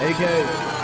AK